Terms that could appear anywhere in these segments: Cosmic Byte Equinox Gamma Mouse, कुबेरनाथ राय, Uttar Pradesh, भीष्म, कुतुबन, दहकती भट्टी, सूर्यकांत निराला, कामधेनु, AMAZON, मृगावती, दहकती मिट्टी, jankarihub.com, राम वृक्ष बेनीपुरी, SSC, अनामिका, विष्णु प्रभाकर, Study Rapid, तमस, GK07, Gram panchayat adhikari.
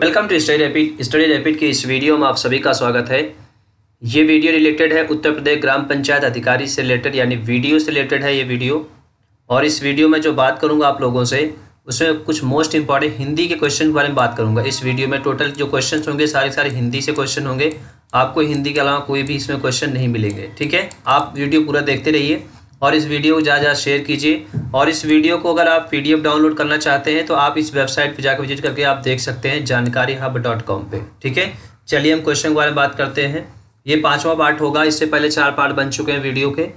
Welcome to Study Rapid की इस video में आप सभी का स्वागत है। ये वीडियो रिलेटेड है उत्तर प्रदेश ग्राम पंचायत अधिकारी से रिलेटेड यानी वीडियो से रिलेटेड है ये वीडियो। और इस वीडियो में जो बात करूंगा आप लोगों से उसमें कुछ मोस्ट इंपॉर्टेंट हिंदी के क्वेश्चन के बारे में बात करूंगा। इस वीडियो में टोटल जो क्वेश्चन होंगे सारे हिंदी से क्वेश्चन होंगे, आपको हिंदी के अलावा कोई भी इसमें क्वेश्चन नहीं मिलेंगे। ठीक है, आप वीडियो पूरा देखते रहिए और इस वीडियो को ज़्यादा शेयर कीजिए। और इस वीडियो को अगर आप पीडीएफ डाउनलोड करना चाहते हैं तो आप इस वेबसाइट पर जाकर विजिट करके आप देख सकते हैं jankarihub.com पे। ठीक है, चलिए हम क्वेश्चन के बारे में बात करते हैं। ये 5वां पार्ट होगा, इससे पहले 4 पार्ट बन चुके हैं वीडियो के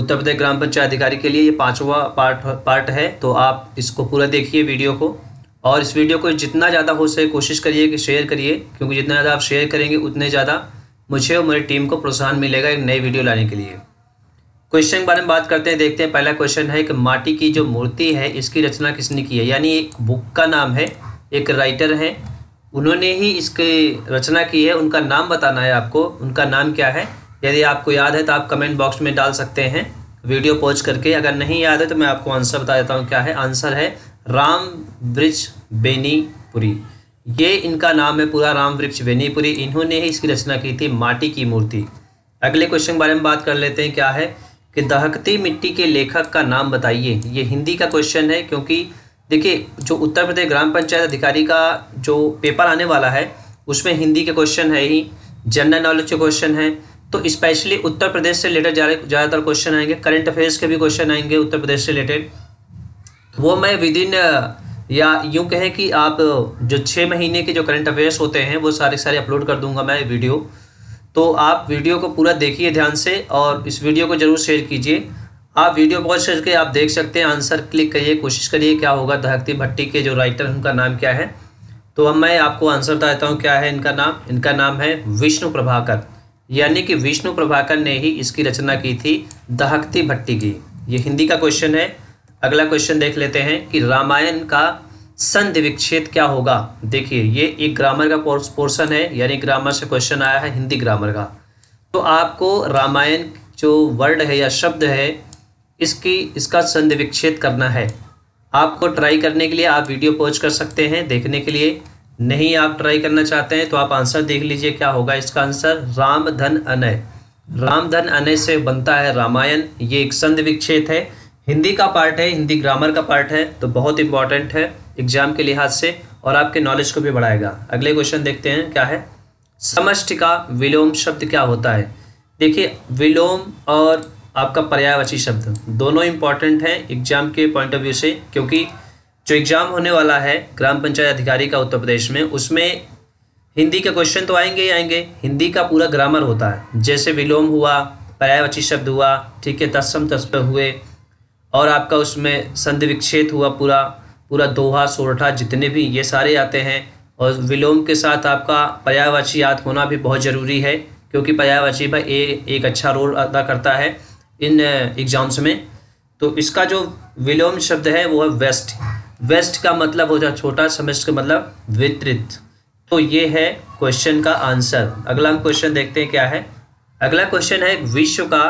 उत्तर प्रदेश ग्राम पंचायत अधिकारी के लिए। ये 5वां पार्ट है, तो आप इसको पूरा देखिए वीडियो को। और इस वीडियो को जितना ज़्यादा हो सके कोशिश करिए कि शेयर करिए, क्योंकि जितना ज़्यादा आप शेयर करेंगे उतने ज़्यादा मुझे और मेरी टीम को प्रोत्साहन मिलेगा एक नई वीडियो लाने के लिए। क्वेश्चन के बारे में बात करते हैं, देखते हैं। पहला क्वेश्चन है कि माटी की जो मूर्ति है इसकी रचना किसने की है, यानी एक बुक का नाम है, एक राइटर है, उन्होंने ही इसकी रचना की है। उनका नाम बताना है आपको, उनका नाम क्या है। यदि आपको याद है तो आप कमेंट बॉक्स में डाल सकते हैं वीडियो पॉज करके, अगर नहीं याद है तो मैं आपको आंसर बता देता हूँ क्या है। आंसर है राम वृक्ष बेनीपुरी, ये इनका नाम है पूरा, राम वृक्ष बेनीपुरी। इन्होंने ही इसकी रचना की थी, माटी की मूर्ति। अगले क्वेश्चन के बारे में बात कर लेते हैं, क्या है कि दहकती मिट्टी के लेखक का नाम बताइए। ये हिंदी का क्वेश्चन है, क्योंकि देखिए जो उत्तर प्रदेश ग्राम पंचायत अधिकारी का जो पेपर आने वाला है उसमें हिंदी के क्वेश्चन है ही, जनरल नॉलेज के क्वेश्चन है, तो स्पेशली उत्तर प्रदेश से रिलेटेड ज़्यादातर क्वेश्चन आएंगे। करंट अफेयर्स के भी क्वेश्चन आएंगे उत्तर प्रदेश से रिलेटेड, वो मैं विदिन या यूँ कहें कि आप जो 6 महीने के जो करंट अफेयर्स होते हैं वो सारे अपलोड कर दूँगा मैं वीडियो। तो आप वीडियो को पूरा देखिए ध्यान से और इस वीडियो को जरूर शेयर कीजिए। आप वीडियो पॉज करके आप देख सकते हैं, आंसर क्लिक करिए, कोशिश करिए क्या होगा। दहकती भट्टी के जो राइटर उनका नाम क्या है, तो अब मैं आपको आंसर बता देता हूँ क्या है इनका नाम। इनका नाम है विष्णु प्रभाकर, यानी कि विष्णु प्रभाकर ने ही इसकी रचना की थी, दहकती भट्टी की। ये हिंदी का क्वेश्चन है। अगला क्वेश्चन देख लेते हैं कि रामायण का संधिविच्छेद क्या होगा। देखिए ये एक ग्रामर का पोर्शन है, यानी ग्रामर से क्वेश्चन आया है हिंदी ग्रामर का। तो आपको रामायण जो वर्ड है या शब्द है इसका संधिविच्छेद करना है। आपको ट्राई करने के लिए आप वीडियो पॉज कर सकते हैं देखने के लिए, नहीं आप ट्राई करना चाहते हैं तो आप आंसर देख लीजिए क्या होगा। इसका आंसर रामधन अनय से बनता है रामायण। ये एक संधिविच्छेद है, हिंदी का पार्ट है, हिंदी ग्रामर का पार्ट है, तो बहुत इंपॉर्टेंट है एग्जाम के लिहाज से और आपके नॉलेज को भी बढ़ाएगा। अगले क्वेश्चन देखते हैं, क्या है समष्टि का विलोम शब्द क्या होता है। देखिए विलोम और आपका पर्यायवाची शब्द दोनों इंपॉर्टेंट हैं एग्जाम के पॉइंट ऑफ व्यू से, क्योंकि जो एग्जाम होने वाला है ग्राम पंचायत अधिकारी का उत्तर प्रदेश में उसमें हिंदी के क्वेश्चन तो आएंगे ही आएंगे। हिंदी का पूरा ग्रामर होता है, जैसे विलोम हुआ, पर्यायवाची शब्द हुआ, ठीक है, तत्सम तत्पर हुए, और आपका उसमें संधिविच्छेद हुआ, पूरा दोहा सोरठा जितने भी ये सारे आते हैं। और विलोम के साथ आपका पर्यायवाची याद होना भी बहुत ज़रूरी है, क्योंकि पर्यायवाची भाई एक अच्छा रोल अदा करता है इन एग्ज़ाम्स में। तो इसका जो विलोम शब्द है वो है वेस्ट का मतलब हो जाए छोटा, समष्टि का मतलब वितरित। तो ये है क्वेश्चन का आंसर। अगला हम क्वेश्चन देखते हैं, क्या है अगला क्वेश्चन है विश्व का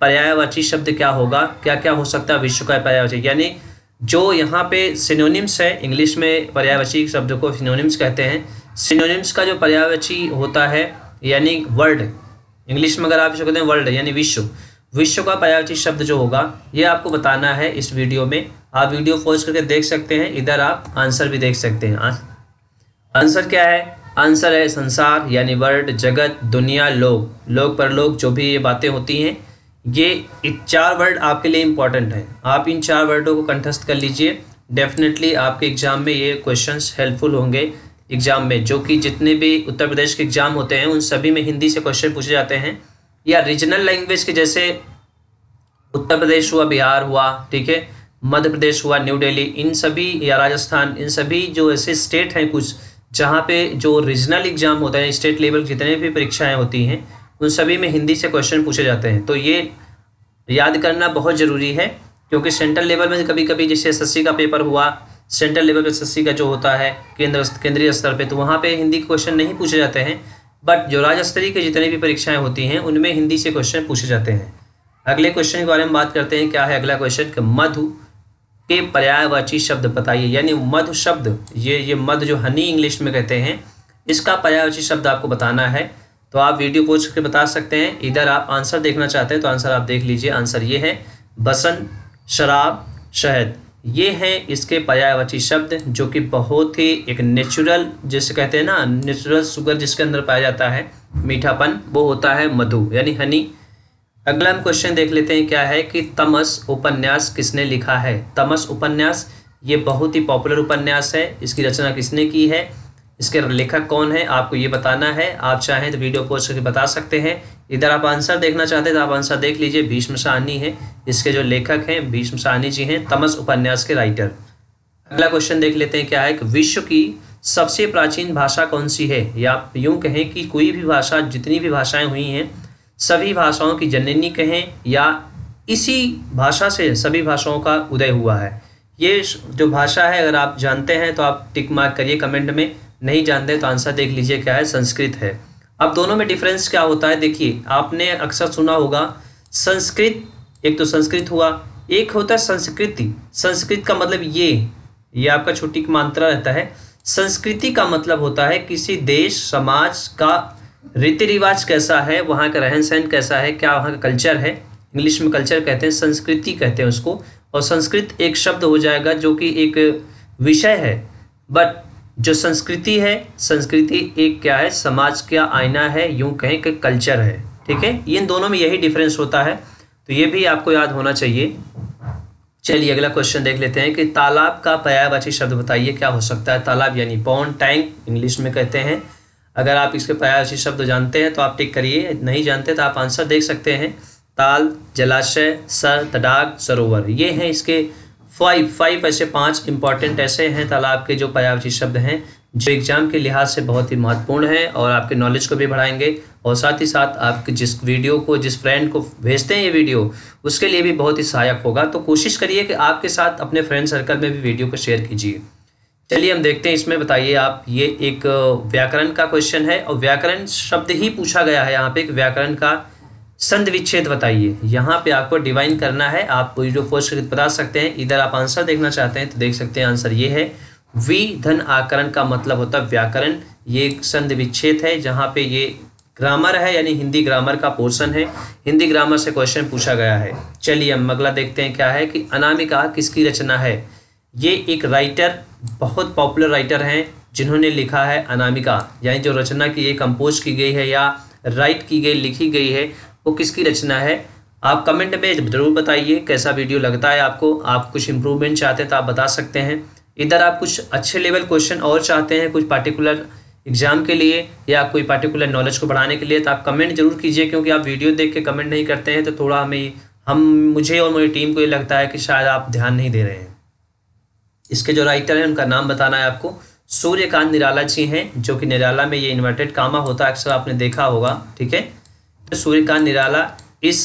पर्यायवाची शब्द क्या होगा। क्या क्या हो सकता है विश्व का पर्यायवाची, यानी जो यहाँ पे सिनोनिम्स है, इंग्लिश में पर्यायवाची शब्द को सिनोनिम्स कहते हैं। सिनोनिम्स का जो पर्यायवाची होता है यानी वर्ड, इंग्लिश में अगर आप इसको कहते हैं वर्ड यानी विश्व का पर्यायवाची शब्द जो होगा ये आपको बताना है इस वीडियो में। आप वीडियो पॉज करके देख सकते हैं, इधर आप आंसर भी देख सकते हैं। आंसर क्या है, आंसर है संसार यानी वर्ल्ड, जगत, दुनिया, लोग परलोक, जो भी ये बातें होती हैं ये 4 वर्ड आपके लिए इम्पॉर्टेंट है। आप इन 4 वर्डों को कंठस्थ कर लीजिए, डेफिनेटली आपके एग्ज़ाम में ये क्वेश्चंस हेल्पफुल होंगे। एग्ज़ाम में जो कि जितने भी उत्तर प्रदेश के एग्ज़ाम होते हैं उन सभी में हिंदी से क्वेश्चन पूछे जाते हैं, या रीजनल लैंग्वेज के, जैसे उत्तर प्रदेश हुआ, बिहार हुआ, ठीक है, मध्य प्रदेश हुआ, न्यू दिल्ली, इन सभी, या राजस्थान, इन सभी जो ऐसे स्टेट हैं कुछ जहाँ पर जो रीजनल एग्ज़ाम होता है, स्टेट लेवल जितने भी परीक्षाएँ होती हैं उन सभी में हिंदी से क्वेश्चन पूछे जाते हैं। तो ये याद करना बहुत ज़रूरी है, क्योंकि सेंट्रल लेवल में कभी कभी जैसे SSC का पेपर हुआ, सेंट्रल लेवल पे SSC का जो होता है केंद्रीय स्तर पे, तो वहाँ पे हिंदी के क्वेश्चन नहीं पूछे जाते हैं, बट जो राज्य स्तरीय के जितने भी परीक्षाएं होती हैं उनमें हिंदी से क्वेश्चन पूछे जाते हैं। अगले क्वेश्चन के बारे में बात करते हैं, क्या है अगला क्वेश्चन, मधु के पर्यायवाची शब्द बताइए। यानी मध शब्द, ये मध जो हनी इंग्लिश में कहते हैं, इसका पर्यायवाची शब्द आपको बताना है। तो आप वीडियो पोज करके बता सकते हैं। इधर आप आंसर देखना चाहते हैं तो आंसर आप देख लीजिए। आंसर ये है बसन, शराब, शहद। ये हैं इसके पर्यायवाची शब्द जो कि बहुत ही एक नेचुरल, जिसे कहते हैं ना नेचुरल शुगर जिसके अंदर पाया जाता है, मीठापन, वो होता है मधु यानी हनी। अगला हम क्वेश्चन देख लेते हैं क्या है कि तमस उपन्यास किसने लिखा है। तमस उपन्यास ये बहुत ही पॉपुलर उपन्यास है। इसकी रचना किसने की है, इसके लेखक कौन है, आपको ये बताना है। आप चाहें तो वीडियो पॉज करके बता सकते हैं। इधर आप आंसर देखना चाहते हैं तो आप आंसर देख लीजिए। भीष्म साहनी है, इसके जो लेखक हैं भीष्म साहनी जी हैं, तमस उपन्यास के राइटर। अगला क्वेश्चन देख लेते हैं क्या है कि विश्व की सबसे प्राचीन भाषा कौन सी है, या आप यूँ कहें कि कोई भी भाषा, जितनी भी भाषाएँ हुई हैं सभी भाषाओं की जननी कहें, या इसी भाषा से सभी भाषाओं का उदय हुआ है। ये जो भाषा है अगर आप जानते हैं तो आप टिक मार्क करिए कमेंट में, नहीं जानते तो आंसर देख लीजिए क्या है, संस्कृत है। अब दोनों में डिफरेंस क्या होता है, देखिए आपने अक्सर सुना होगा संस्कृत, एक तो संस्कृत हुआ, एक होता है संस्कृति। संस्कृत का मतलब ये आपका छोटी मात्रा रहता है। संस्कृति का मतलब होता है किसी देश समाज का रीति रिवाज कैसा है, वहाँ का रहन सहन कैसा है, क्या वहाँ का कल्चर है। इंग्लिश में कल्चर कहते हैं, संस्कृति कहते हैं उसको। और संस्कृत एक शब्द हो जाएगा जो कि एक विषय है, बट जो संस्कृति है, संस्कृति एक क्या है, समाज का आईना है, यूँ कहें कि कल्चर है। ठीक है, इन दोनों में यही डिफरेंस होता है, तो ये भी आपको याद होना चाहिए। चलिए अगला क्वेश्चन देख लेते हैं कि तालाब का पर्यायवाची शब्द बताइए क्या हो सकता है। तालाब यानी पॉन्ड, टैंक इंग्लिश में कहते हैं। अगर आप इसके पर्यायवाची शब्द जानते हैं तो आप टिक करिए, नहीं जानते तो आप आंसर देख सकते हैं। ताल, जलाशय, सर, तडाग, सरोवर, ये हैं इसके फाइव ऐसे 5 इंपॉर्टेंट ऐसे हैं तालाब के जो पर्यायवाची शब्द हैं, जो एग्जाम के लिहाज से बहुत ही महत्वपूर्ण है और आपके नॉलेज को भी बढ़ाएंगे। और साथ ही साथ आप जिस वीडियो को, जिस फ्रेंड को भेजते हैं ये वीडियो, उसके लिए भी बहुत ही सहायक होगा। तो कोशिश करिए कि आपके साथ अपने फ्रेंड सर्कल में भी वीडियो को शेयर कीजिए। चलिए हम देखते हैं, इसमें बताइए आप, ये एक व्याकरण का क्वेश्चन है और व्याकरण शब्द ही पूछा गया है यहाँ पे। व्याकरण का संधि विच्छेद बताइए। यहाँ पे आपको डिवाइन करना है, आप वीडियो पोस्ट बता सकते हैं। इधर आप आंसर देखना चाहते हैं तो देख सकते हैं। आंसर ये है वी धन आकरण का मतलब होता है व्याकरण। ये एक संधि विच्छेद है जहाँ पे ये ग्रामर है, यानी हिंदी ग्रामर का पोर्शन है, हिंदी ग्रामर से क्वेश्चन पूछा गया है। चलिए हम अगला देखते हैं क्या है कि अनामिका किसकी रचना है। ये एक राइटर, बहुत पॉपुलर राइटर हैं जिन्होंने लिखा है अनामिका, यानी जो रचना की ये कंपोज की गई है या राइट की गई, लिखी गई है, वो किसकी रचना है। आप कमेंट में ज़रूर बताइए कैसा वीडियो लगता है आपको। आप कुछ इम्प्रूवमेंट चाहते हैं तो आप बता सकते हैं। इधर आप कुछ अच्छे लेवल क्वेश्चन और चाहते हैं कुछ पार्टिकुलर एग्ज़ाम के लिए या कोई पार्टिकुलर नॉलेज को बढ़ाने के लिए, तो आप कमेंट जरूर कीजिए, क्योंकि आप वीडियो देख के कमेंट नहीं करते हैं तो थोड़ा मुझे और मेरी टीम को ये लगता है कि शायद आप ध्यान नहीं दे रहे हैं। इसके जो राइटर हैं उनका नाम बताना है आपको। सूर्यकांत निराला जी हैं, जो कि निराला में ये इन्वर्टेड कामा होता है, अक्सर आपने देखा होगा। ठीक है, तो सूर्यकांत निराला इस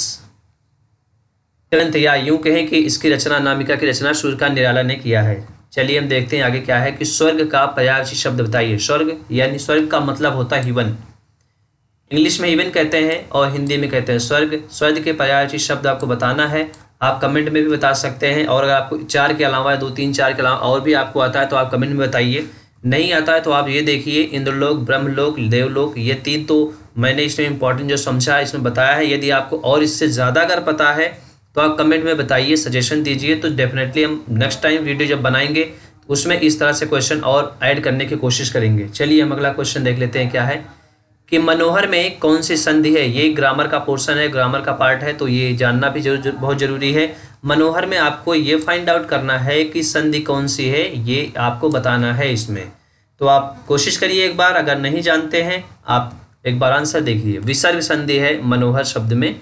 ग्रंथ, या यूँ कहें कि इसकी रचना, अनामिका की रचना सूर्यकांत निराला ने किया है। चलिए हम देखते हैं आगे क्या है कि स्वर्ग का पर्यायवाची शब्द बताइए। स्वर्ग यानी स्वर्ग का मतलब होता है हीवन, इंग्लिश में हीवन कहते हैं और हिंदी में कहते हैं स्वर्ग। स्वर्ग के पर्यायवाची शब्द आपको बताना है, आप कमेंट में भी बता सकते हैं। और अगर आपको 4 के अलावा 2, 3, 4 के अलावा और भी आपको आता है तो आप कमेंट में बताइए। नहीं आता है तो आप ये देखिए, इंद्रलोक, ब्रह्मलोक, देवलोक, ये 3 तो मैंने इसमें इंपॉर्टेंट जो समझा है इसमें बताया है। यदि आपको और इससे ज़्यादा अगर पता है तो आप कमेंट में बताइए, सजेशन दीजिए, तो डेफिनेटली हम नेक्स्ट टाइम वीडियो जब बनाएंगे उसमें इस तरह से क्वेश्चन और ऐड करने की कोशिश करेंगे। चलिए हम अगला क्वेश्चन देख लेते हैं क्या है कि मनोहर में कौन सी संधि है। ये ग्रामर का पोर्शन है, ग्रामर का पार्ट है, तो ये जानना भी बहुत ज़रूरी है। मनोहर में आपको ये फाइंड आउट करना है कि संधि कौन सी है, ये आपको बताना है इसमें। तो आप कोशिश करिए एक बार, अगर नहीं जानते हैं आप एक बार आंसर देखिए। विसर्ग संधि है मनोहर शब्द में।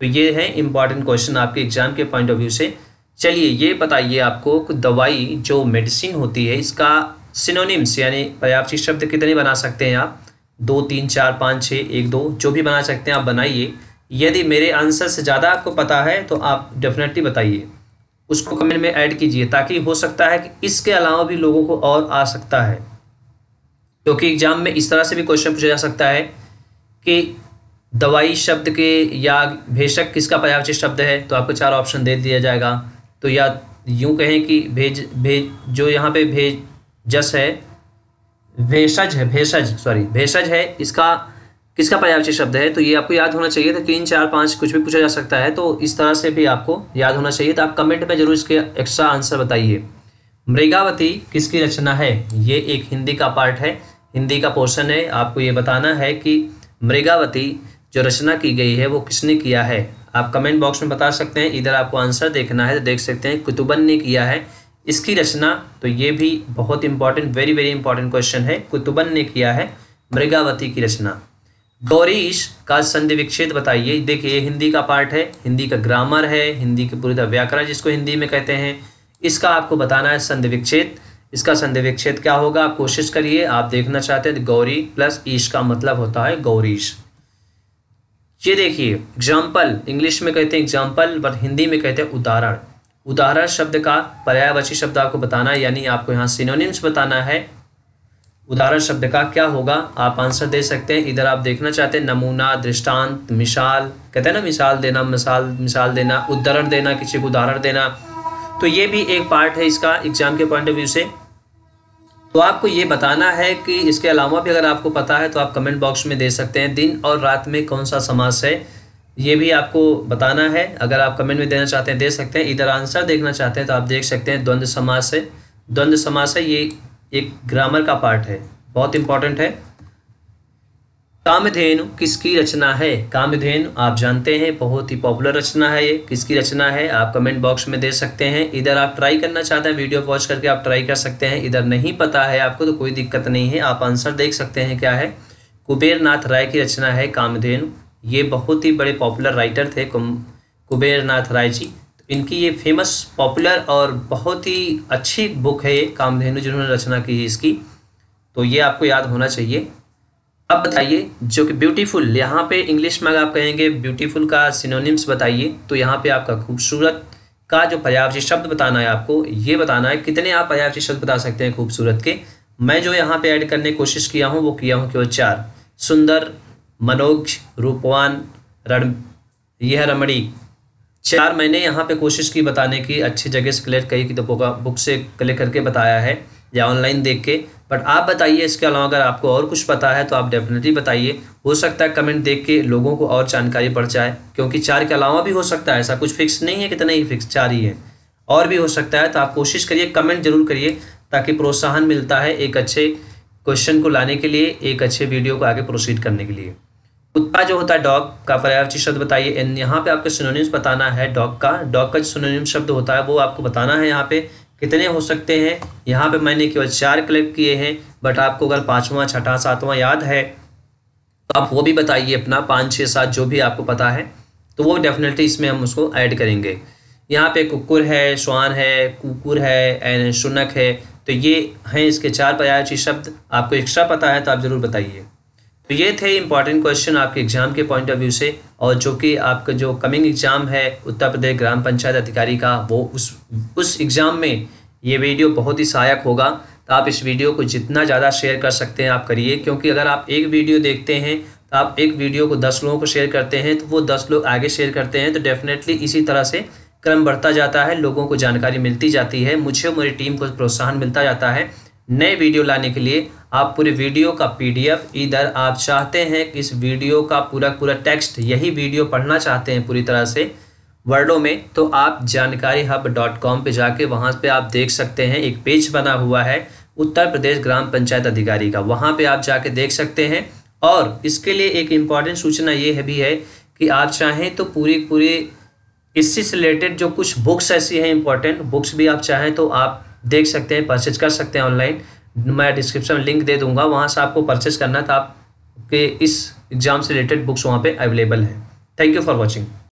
तो ये है इम्पॉर्टेंट क्वेश्चन आपके एग्जाम के पॉइंट ऑफ व्यू से। चलिए ये बताइए आपको कि दवाई जो मेडिसिन होती है, इसका सिनोनिम्स यानी पर्यायवाची शब्द कितने बना सकते हैं आप, 2, 3, 4, 5, 6, 1, 2, जो भी बना सकते हैं आप बनाइए। यदि मेरे आंसर से ज़्यादा आपको पता है तो आप डेफिनेटली बताइए, उसको कमेंट में ऐड कीजिए, ताकि हो सकता है कि इसके अलावा भी लोगों को और आ सकता है, क्योंकि एग्जाम में इस तरह से भी क्वेश्चन पूछा जा सकता है कि दवाई शब्द के या भेषक किसका पर्यायवाची शब्द है, तो आपको 4 ऑप्शन दे दिया जाएगा। तो या यूँ कहें कि जो यहाँ पे भेजस है, भेषज है, इसका किसका पर्यायवाची शब्द है, तो ये आपको याद होना चाहिए था। 3, 4, 5 कुछ भी पूछा जा सकता है, तो इस तरह से भी आपको याद होना चाहिए। तो आप कमेंट में जरूर इसके एक्स्ट्रा आंसर बताइए। मृगावती किसकी रचना है? ये एक हिंदी का पार्ट है, हिंदी का पोर्शन है। आपको ये बताना है कि मृगावती जो रचना की गई है वो किसने किया है। आप कमेंट बॉक्स में बता सकते हैं, इधर आपको आंसर देखना है तो देख सकते हैं कुतुबन ने किया है इसकी रचना। तो ये भी बहुत important, very very important question है, कुतुबन ने किया है मृगावती की रचना। गौरीश का संधि विच्छेद बताइए। देखिए ये हिंदी का पार्ट है, हिंदी का ग्रामर है, हिंदी की पूरी तरह व्याकरण जिसको हिंदी में कहते हैं, इसका आपको बताना है संधि विच्छेद। इसका संधि विच्छेद क्या होगा, आप कोशिश करिए। आप देखना चाहते हैं गौरी प्लस ईश का मतलब होता है गौरीश। ये देखिए एग्जाम्पल, इंग्लिश में कहते हैं एग्जाम्पल बट हिंदी में कहते हैं उदाहरण। उदाहरण शब्द का पर्यायवाची शब्द आपको बताना है, यानी आपको यहाँ सिनोनिम्स बताना है। उदाहरण शब्द का क्या होगा, आप आंसर दे सकते हैं। इधर आप देखना चाहते हैं नमूना, दृष्टांत, मिसाल, कहते हैं ना मिसाल देना, मिसाल देना, उदाहरण देना, किसी को उदाहरण देना, तो ये भी एक पार्ट है इसका एग्जाम के पॉइंट ऑफ व्यू से। तो आपको ये बताना है कि इसके अलावा भी अगर आपको पता है तो आप कमेंट बॉक्स में दे सकते हैं। दिन और रात में कौन सा समास है, ये भी आपको बताना है। अगर आप कमेंट में देना चाहते हैं दे सकते हैं। इधर आंसर देखना चाहते हैं तो आप देख सकते हैं द्वंद्व समास है। द्वंद्व समास है, ये एक ग्रामर का पार्ट है, बहुत इंपॉर्टेंट है। कामधेनु किसकी रचना है? कामधेनु आप जानते हैं बहुत ही पॉपुलर रचना है, ये किसकी रचना है आप कमेंट बॉक्स में दे सकते हैं। इधर आप ट्राई करना चाहते हैं, वीडियो वॉच करके आप ट्राई कर सकते हैं। इधर नहीं पता है आपको तो कोई दिक्कत नहीं है, आप आंसर देख सकते हैं क्या है। कुबेरनाथ राय की रचना है कामधेनु, ये बहुत ही बड़े पॉपुलर राइटर थे कुबेरनाथ राय जी। इनकी ये फेमस, पॉपुलर और बहुत ही अच्छी बुक है ये कामधेनु, जिन्होंने रचना की है इसकी, तो ये आपको याद होना चाहिए। अब बताइए जो कि ब्यूटीफुल, यहाँ पे इंग्लिश में अगर आप कहेंगे ब्यूटीफुल का सिनोनिम्स बताइए, तो यहाँ पे आपका खूबसूरत का जो पर्यायवाची शब्द बताना है आपको, ये बताना है कितने आप पर्यायवाची शब्द बता सकते हैं खूबसूरत के। मैं जो यहाँ पे ऐड करने की कोशिश किया हूँ वो केवल 4, सुंदर, मनोज्ञ, रूपवान, यह रमणी, 4 मैंने यहाँ पे कोशिश की बताने की, अच्छी जगह से कलेक्ट करी कि तो बुक से कलेक्ट करके बताया है या ऑनलाइन देख के। बट आप बताइए, इसके अलावा अगर आपको और कुछ पता है तो आप डेफिनेटली बताइए। हो सकता है कमेंट देख के लोगों को और जानकारी बढ़ जाए, क्योंकि 4 के अलावा भी हो सकता है, ऐसा कुछ फिक्स नहीं है कितना ही फिक्स 4 ही है, और भी हो सकता है। तो आप कोशिश करिए, कमेंट जरूर करिए, ताकि प्रोत्साहन मिलता है एक अच्छे क्वेश्चन को लाने के लिए, एक अच्छे वीडियो को आगे प्रोसीड करने के लिए। कुत्ता जो होता है डॉग का पर्यायवाची शब्द बताइए। एंड यहाँ पे आपको सिनोनिम्स बताना है डॉग का। डॉग का जो सिनोनिम शब्द होता है वो आपको बताना है। यहाँ पे कितने हो सकते हैं, यहाँ पे मैंने केवल 4 कलेक्ट किए हैं, बट आपको अगर 5वां, 6ठा, 7वां याद है तो आप वो भी बताइए अपना, 5, 6, 7 जो भी आपको पता है, तो वो डेफिनेटली इसमें हम उसको ऐड करेंगे। यहाँ पे कुक्कुर है, श्वान है, कुकुर है एंड शुनक है, तो ये हैं इसके 4 पर्यायवाची शब्द। आपको एक्स्ट्रा पता है तो आप ज़रूर बताइए। तो ये थे इंपॉर्टेंट क्वेश्चन आपके एग्जाम के पॉइंट ऑफ व्यू से, और जो कि आपका जो कमिंग एग्जाम है उत्तर प्रदेश ग्राम पंचायत अधिकारी का, वो उस एग्ज़ाम में ये वीडियो बहुत ही सहायक होगा। तो आप इस वीडियो को जितना ज़्यादा शेयर कर सकते हैं आप करिए, क्योंकि अगर आप एक वीडियो देखते हैं तो आप एक वीडियो को 10 लोगों को शेयर करते हैं, तो वो 10 लोग आगे शेयर करते हैं, तो डेफिनेटली इसी तरह से क्रम बढ़ता जाता है, लोगों को जानकारी मिलती जाती है, मुझे और मेरी टीम को प्रोत्साहन मिलता जाता है नए वीडियो लाने के लिए। आप पूरे वीडियो का PDF, इधर आप चाहते हैं कि इस वीडियो का पूरा टेक्स्ट, यही वीडियो पढ़ना चाहते हैं पूरी तरह से वर्डों में, तो आप jankarihub.com पे जाके वहाँ पे आप देख सकते हैं, एक पेज बना हुआ है उत्तर प्रदेश ग्राम पंचायत अधिकारी का, वहाँ पे आप जाके देख सकते हैं। और इसके लिए एक इम्पॉर्टेंट सूचना ये भी है कि आप चाहें तो पूरी इससे रिलेटेड जो कुछ बुक्स ऐसी हैं इंपॉर्टेंट बुक्स भी आप चाहें तो आप देख सकते हैं, परचेज कर सकते हैं ऑनलाइन। मैं डिस्क्रिप्शन में लिंक दे दूंगा, वहां से आपको परचेज करना है, तो आपके इस एग्जाम से रिलेटेड बुक्स वहां पे अवेलेबल है। Thank you for watching.